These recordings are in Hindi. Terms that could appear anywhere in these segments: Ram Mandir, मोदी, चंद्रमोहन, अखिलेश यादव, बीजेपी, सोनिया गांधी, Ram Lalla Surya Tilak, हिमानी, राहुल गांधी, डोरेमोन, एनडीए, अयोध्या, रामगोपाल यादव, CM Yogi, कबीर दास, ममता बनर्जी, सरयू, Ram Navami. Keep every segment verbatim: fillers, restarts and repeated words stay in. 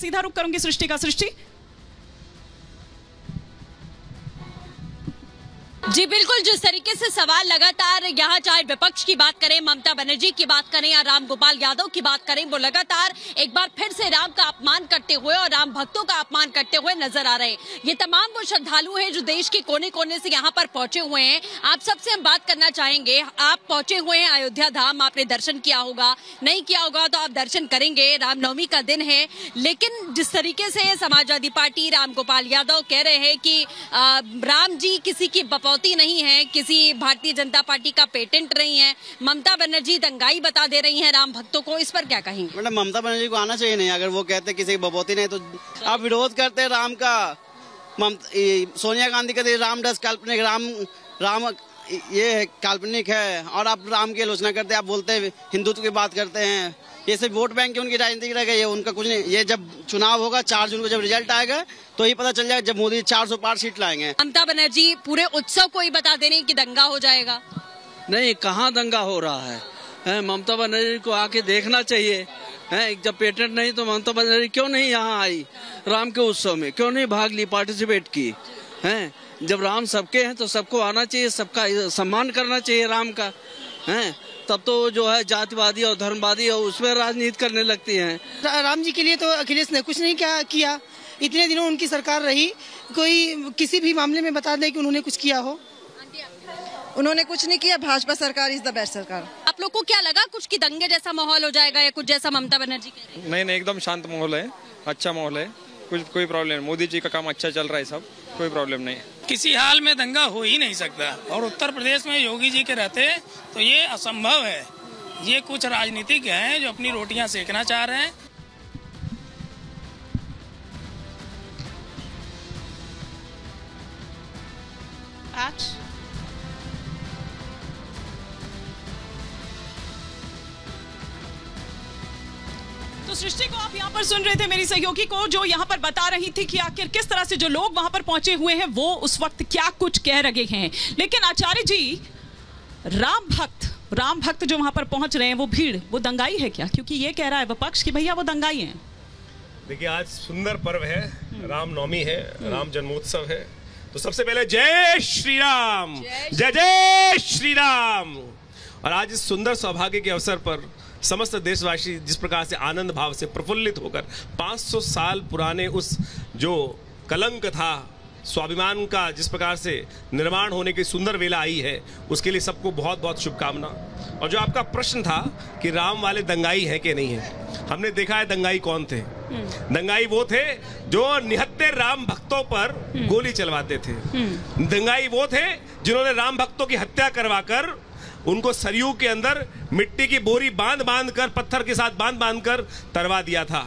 सीधा रुख करूंगी सृष्टि का। सृष्टि जी बिल्कुल, जिस तरीके से सवाल लगातार यहाँ, चाहे विपक्ष की बात करें, ममता बनर्जी की बात करें या रामगोपाल यादव की बात करें, वो लगातार एक बार फिर से राम का अपमान करते हुए और राम भक्तों का अपमान करते हुए नजर आ रहे हैं। ये तमाम वो श्रद्धालु हैं जो देश के कोने कोने से यहाँ पर पहुंचे हुए हैं। आप सबसे हम बात करना चाहेंगे, आप पहुंचे हुए हैं अयोध्या धाम, आपने दर्शन किया होगा, नहीं किया होगा तो आप दर्शन करेंगे, रामनवमी का दिन है। लेकिन जिस तरीके से समाजवादी पार्टी, रामगोपाल यादव कह रहे हैं कि राम जी किसी की बपौती नहीं है, किसी भारतीय जनता पार्टी का पेटेंट नहीं है, ममता बनर्जी दंगाई बता दे रही हैं राम भक्तों को, इस पर क्या कहेंगे? मतलब ममता बनर्जी को आना चाहिए नहीं, अगर वो कहते किसी की बपौती नहीं तो आप विरोध करते हैं राम का। सोनिया गांधी कहते राम डस काल्पनिक, राम राम ये है, काल्पनिक है, और आप राम की आलोचना करते हैं, आप बोलते हैं हिंदुत्व की बात करते हैं। ये सिर्फ वोट बैंक की उनकी राजनीति रह गई है, उनका कुछ नहीं। ये जब चुनाव होगा चार जून को, जब रिजल्ट आएगा तो ये पता चल जाएगा, जब मोदी चार सौ पार सीट लाएंगे। ममता बनर्जी पूरे उत्सव को ही बता दे रही कि दंगा हो जाएगा। नहीं, कहाँ दंगा हो रहा है, है ममता बनर्जी को आके देखना चाहिए है। जब पेटेंट नहीं तो ममता बनर्जी क्यों नहीं यहाँ आई, राम के उत्सव में क्यों नहीं भाग ली, पार्टिसिपेट की है? जब राम सबके हैं तो सबको आना चाहिए, सबका सम्मान करना चाहिए राम का, है? तब तो जो है जातिवादी और धर्मवादी और उसमें राजनीति करने लगती हैं। राम जी के लिए तो अखिलेश ने कुछ नहीं किया, इतने दिनों उनकी सरकार रही, कोई किसी भी मामले में बता दे कि उन्होंने कुछ किया हो, उन्होंने कुछ नहीं किया। भाजपा सरकार इज द बेस्ट सरकार। आप लोग को क्या लगा, कुछ की दंगे जैसा माहौल हो जाएगा या कुछ जैसा ममता बनर्जी? नहीं नहीं, एकदम शांत माहौल है, अच्छा माहौल है, कुछ कोई प्रॉब्लम नहीं। मोदी जी का काम अच्छा चल रहा है, सब कोई प्रॉब्लम नहीं, किसी हाल में दंगा हो ही नहीं सकता। और उत्तर प्रदेश में योगी जी के रहते तो ये असंभव है। ये कुछ राजनीतिक हैं जो अपनी रोटियां सेकना चाह रहे हैं। आज तो सृष्टि को आप यहाँ पर सुन रहे थे, मेरी सहयोगी को, जो यहाँ पर बता रही थी कि आखिर किस तरह से जो लोग वहां पर पहुंचे हुए हैं वो उस वक्त क्या कुछ कह रहे हैं। लेकिन आचार्य जी, राम भक्त राम भक्त जो वहां पर पहुंच रहे हैं, वो भीड़, वो दंगाई है क्या? क्योंकि ये कह रहा है विपक्ष कि भैया वो दंगाई है। देखिए, आज सुंदर पर्व है, रामनवमी है, राम जन्मोत्सव है, तो सबसे पहले जय श्री राम, जय जय श्री राम। और आज इस सुंदर सौभाग्य के अवसर पर समस्त देशवासी जिस प्रकार से आनंद भाव से प्रफुल्लित होकर पाँच सौ साल पुराने उस जो कलंक था स्वाभिमान का, जिस प्रकार से निर्माण होने की सुंदर वेला आई है, उसके लिए सबको बहुत बहुत शुभकामना। और जो आपका प्रश्न था कि राम वाले दंगाई हैं कि नहीं है, हमने देखा है दंगाई कौन थे। दंगाई वो थे जो निहत्ते राम भक्तों पर गोली चलवाते थे। दंगाई वो थे जिन्होंने राम भक्तों की हत्या करवाकर उनको सरयू के अंदर मिट्टी की बोरी बांध बांध कर, पत्थर के साथ बांध बांध कर तरवा दिया था।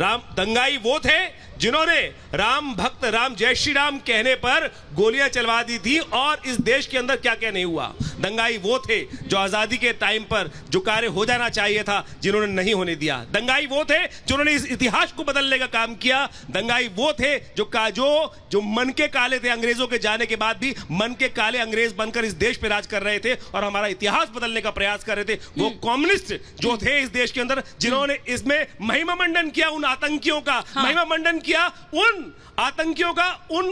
राम दंगाई वो थे जिन्होंने राम भक्त, राम जय श्री राम कहने पर गोलियां चलवा दी थी, और इस देश के अंदर क्या क्या नहीं हुआ। दंगाई वो थे जो आजादी के टाइम पर जो कार्य हो जाना चाहिए था, जिन्होंने नहीं होने दिया। दंगाई वो थे जिन्होंने इस इतिहास को बदलने का काम किया। दंगाई वो थे जो काजो जो मन के काले थे, अंग्रेजों के जाने के बाद भी मन के काले अंग्रेज बनकर इस देश पर राज कर रहे थे और हमारा इतिहास बदलने का प्रयास कर रहे थे। वो कम्युनिस्ट जो थे इस देश के अंदर, जिन्होंने इसमें महिमा मंडन किया, उन आतंकियों का महिमा मंडन किया, उन आतंकियों का, उन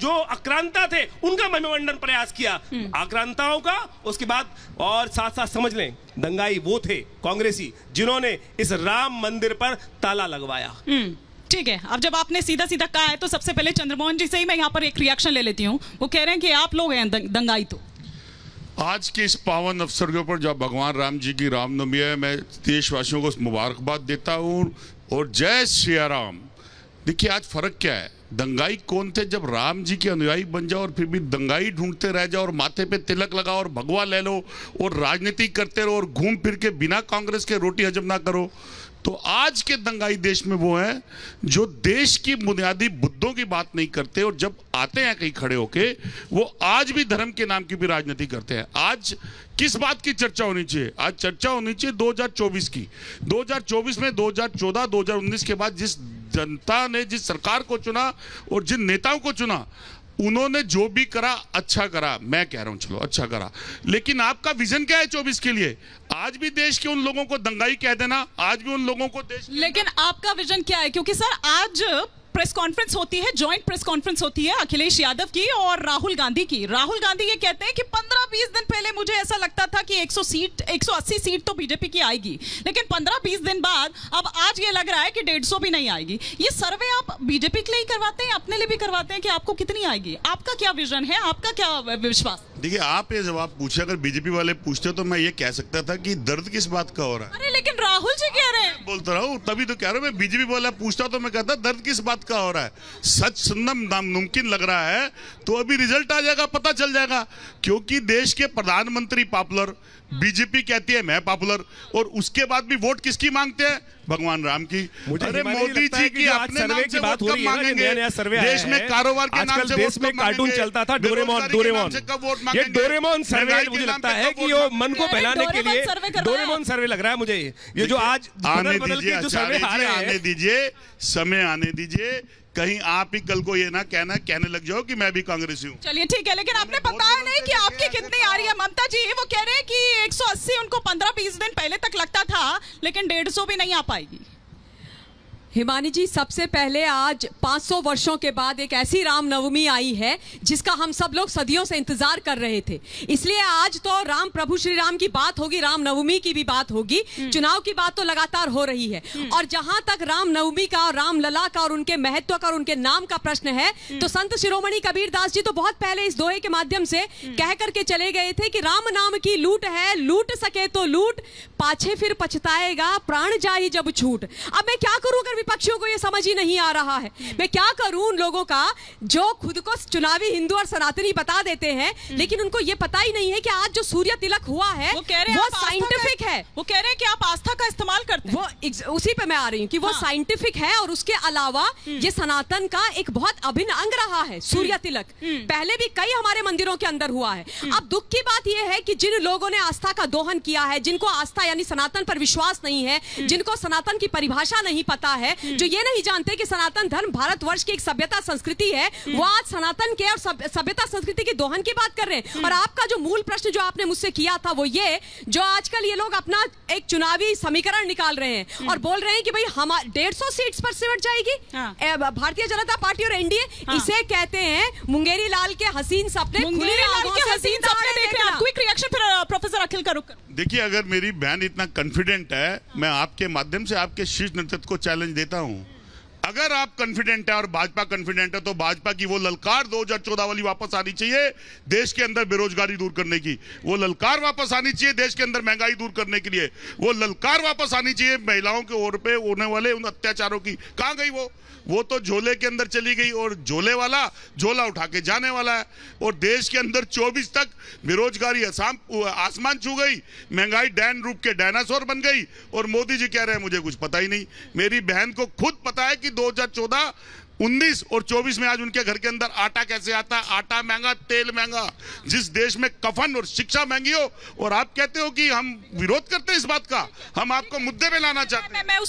जो आक्रांता थे उनका महिमामंडन प्रयास किया, आक्रांताओं का। उसके बाद और साथ साथ समझ लें, दंगाई वो थे कांग्रेसी जिन्होंने इस राम मंदिर पर ताला लगवाया। ठीक है, अब जब आपने सीधा सीधा कहा है तो सबसे पहले चंद्रमोहन जी से ही मैं यहाँ पर एक रिएक्शन ले लेती हूँ। वो कह रहे हैं कि आप लोग हैं दंगाई। तो आज के इस पावन अवसर के ऊपर जब भगवान राम जी की रामनवमी है, मैं देशवासियों को मुबारकबाद देता हूँ और जय श्री राम। देखिए, आज फर्क क्या है, दंगाई कौन थे? जब राम जी के अनुयायी बन जाओ और फिर भी दंगाई ढूंढते रह जाओ और माथे पे तिलक लगाओ और भगवा ले लो और राजनीति करते रहो और घूम फिर के बिना कांग्रेस के रोटी हजम ना करो। तो आज के दंगाई देश में वो हैं जो देश की बुनियादी मुद्दों की बात नहीं करते, और जब आते हैं कहीं खड़े होके वो आज भी धर्म के नाम की भी राजनीति करते हैं। आज किस बात की चर्चा होनी चाहिए? आज चर्चा होनी चाहिए दो हज़ार चौबीस की। दो हज़ार चौबीस में दो हज़ार चौदह, दो हज़ार उन्नीस के बाद जिस जनता ने जिस सरकार को चुना और जिन नेताओं को चुना, उन्होंने जो भी करा अच्छा करा, मैं कह रहा हूं चलो अच्छा करा। लेकिन आपका विजन क्या है चौबीस के लिए? आज भी देश के उन लोगों को दंगाई कह देना, आज भी उन लोगों को देश। लेकिन आपका विजन क्या है? क्योंकि सर आज प्रेस कॉन्फ्रेंस होती है, जॉइंट प्रेस कॉन्फ्रेंस होती है अखिलेश यादव की और राहुल गांधी की। राहुल गांधी ये कहते हैं कि पंद्रह बीस दिन पहले मुझे ऐसा लगता था कि एक सौ सीट एक सौ अस्सी सीट तो बीजेपी की आएगी, लेकिन पंद्रह बीस दिन बाद अब आज ये लग रहा है कि एक सौ पचास भी नहीं आएगी। ये सर्वे आप बीजेपी के लिए ही करवाते हैं, अपने लिए भी करवाते हैं कि आपको कितनी आएगी? आपका क्या विजन है, आपका क्या विश्वास? देखिए, आप ये जवाब पूछे, अगर बीजेपी वाले पूछते तो मैं ये कह सकता था कि दर्द किस बात का हो रहा है। अरे लेकिन राहुल जी कह रहे हैं, बोलता रहा हूँ, तभी तो कह रहा हूँ, मैं बीजेपी वाला पूछता तो मैं कहता दर्द किस बात का हो रहा है। सच सुनना नामुमकिन लग रहा है तो अभी रिजल्ट आ जाएगा, पता चल जाएगा। क्योंकि देश के प्रधानमंत्री पॉपुलर, बीजेपी कहती है मैं पॉपुलर, और उसके बाद भी वोट किसकी मांगते हैं? भगवान राम की। अरे मोदी जी की अपने नाम से वोट कब मांगेंगे? देश में कारोबार के नाम से देश में कार्टून चलता था डोरेमोन, डोरेमोन ये डोरेमोन सर्वे मुझे लगता है कि वो मन को बहलाने के लिए डोरेमोन सर्वे लग रहा है मुझे। ये जो आज आने दीजिए, आने दीजिए, समय आने दीजिए, कहीं आप ही कल को ये ना कहना कहने लग जाओ कि मैं भी कांग्रेसी हूँ। चलिए ठीक है, लेकिन आपने बताया नहीं कि आपकी कितनी आ रही है। ममता जी वो कह रहे हैं कि एक सौ अस्सी उनको पंद्रह बीस दिन पहले तक लगता था, लेकिन एक सौ पचास भी नहीं आ पाएगी। हिमानी जी, सबसे पहले आज पाँच सौ वर्षों के बाद एक ऐसी रामनवमी आई है जिसका हम सब लोग सदियों से इंतजार कर रहे थे, इसलिए आज तो राम, प्रभु श्री राम की बात होगी, रामनवमी की भी बात होगी। चुनाव की बात तो लगातार हो रही है, और जहां तक रामनवमी का और रामलला का और उनके महत्व का और उनके नाम का प्रश्न है, तो संत शिरोमणि कबीर दास जी तो बहुत पहले इस दोहे के माध्यम से कह करके चले गए थे कि राम नाम की लूट है, लूट सके तो लूट, पाछे फिर पछताएगा, प्राण जाई जब छूट। अब मैं क्या करूँ अगर पक्षियों को यह समझ ही नहीं आ रहा है? मैं क्या करूं उन लोगों का जो खुद को चुनावी हिंदू और सनातनी बता देते हैं, लेकिन उनको यह पता ही नहीं है कि आज जो सूर्य तिलक हुआ है वो साइंटिफिक है। वो कह रहे हैं कि आप आस्था का इस्तेमाल करते हैं, वो उसी पे मैं आ रही हूं कि वो साइंटिफिक है, और उसके अलावा ये सनातन का एक बहुत अभिन्न अंग रहा है सूर्य तिलक, पहले भी कई हमारे मंदिरों के अंदर हुआ है। अब दुख की बात यह है कि जिन लोगों ने आस्था का दोहन किया है, जिनको आस्था यानी सनातन पर विश्वास नहीं है, जिनको सनातन की परिभाषा नहीं पता है, जो ये नहीं जानते कि सनातन धर्म भारतवर्ष की एक सभ्यता संस्कृति है, वो आज सनातन के और सभ्यता संस्कृति के दोहन की बात कर रहे हैं। और आपका जो मूल प्रश्न जो आपने मुझसे किया था वो ये, जो आजकल ये लोग अपना एक चुनावी समीकरण निकाल रहे हैं और बोल रहे हैं कि भाई हम डेढ़ सौ सीट पर सिमट जाएगी भारतीय जनता पार्टी और एनडीए, इसे कहते हैं मुंगेरी लाल के हसीन सपने। प्रोफेसर अखिल का रुख, देखिए, अगर मेरी बहन इतना कॉन्फिडेंट है, मैं आपके माध्यम से आपके शीर्ष नेतृत्व को चैलेंज देता हूं, अगर आप कॉन्फिडेंट है और भाजपा कॉन्फिडेंट है तो भाजपा की वो ललकार दो हज़ार चौदह वाली वापस आनी चाहिए देश के अंदर बेरोजगारी दूर करने की, वो ललकार वापस आनी चाहिए देश के अंदर महंगाई दूर करने के लिए, वो ललकार वापस आनी चाहिए महिलाओं के ओर पे होने वाले उन अत्याचारों की। कहाँ गई वो? वो तो झोले के अंदर चली गई, और झोले वाला झोला उठा के जाने वाला है। और देश के अंदर चौबीस तक बेरोजगारी आसमान छू गई, महंगाई डैन रूप के डायनासोर बन गई, और मोदी जी कह रहे हैं मुझे कुछ पता ही नहीं। मेरी बहन को खुद पता है कि दो हज़ार चौदह, उन्नीस और चौबीस में आज उनके घर के अंदर आटा कैसे आता, आटा महंगा, तेल महंगा। जिस देश में कफन और शिक्षा महंगी हो, और आप कहते हो कि हम विरोध करते हैं इस बात का, हम आपको मुद्दे पे लाना चाहते हैं।